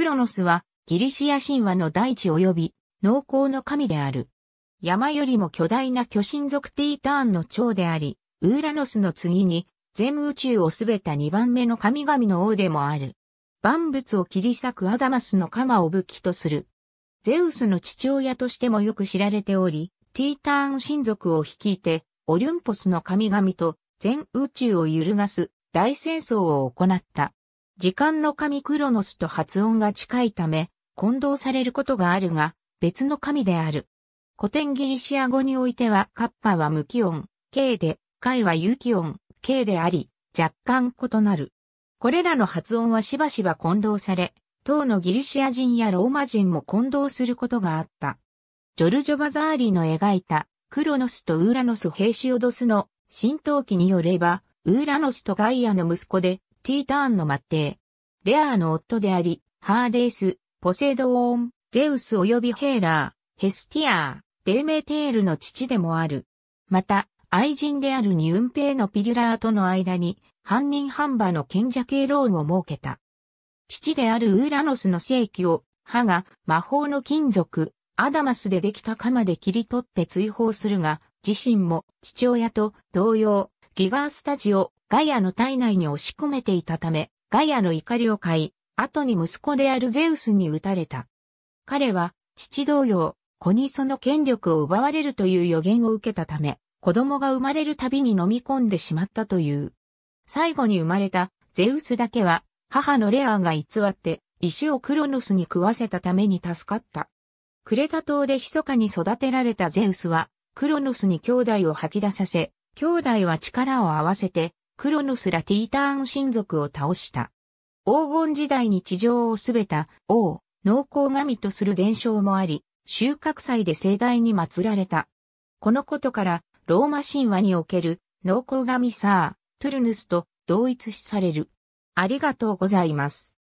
クロノスはギリシア神話の大地及び農耕の神である。山よりも巨大な巨神族ティーターンの長であり、ウーラノスの次に全宇宙をすべた2番目の神々の王でもある。万物を切り裂くアダマスの鎌を武器とする。ゼウスの父親としてもよく知られており、ティーターン神族を率いて、オリュンポスの神々と全宇宙を揺るがす大戦争を行った。時間の神クロノスと発音が近いため、混同されることがあるが、別の神である。古典ギリシア語においてはカッパは無気音、K で、カイは有気音、K であり、若干異なる。これらの発音はしばしば混同され、当のギリシア人やローマ人も混同することがあった。ジョルジョ・バザーリの描いたクロノスとウーラノス・ヘーシオドスの新陶器によれば、ウーラノスとガイアの息子でティーターンの末裔、レアーの夫であり、ハーデース、ポセイドーン、ゼウス及びヘーラー、ヘスティアー、デーメテールの父でもある。また、愛人であるニウンペイのピルラーとの間に、犯人ハンバの賢者ケイローンを設けた。父であるウーラノスの性器を、歯が魔法の金属、アダマスでできた鎌で切り取って追放するが、自身も父親と同様、ギガースタジをガイアの体内に押し込めていたため、ガイアの怒りを買い、後に息子であるゼウスに撃たれた。彼は、父同様、子にその権力を奪われるという予言を受けたため、子供が生まれるたびに飲み込んでしまったという。最後に生まれたゼウスだけは母のレアーが偽って石をクロノスに食わせたために助かった。クレタ島で密かに育てられたゼウスはクロノスに兄弟を吐き出させ、兄弟は力を合わせてクロノスらティーターン神族を倒した。黄金時代に地上を統べた王、農耕神とする伝承もあり、収穫祭で盛大に祀られた。このことからローマ神話における農耕神サー。トゥルヌスと同一視される。ありがとうございます。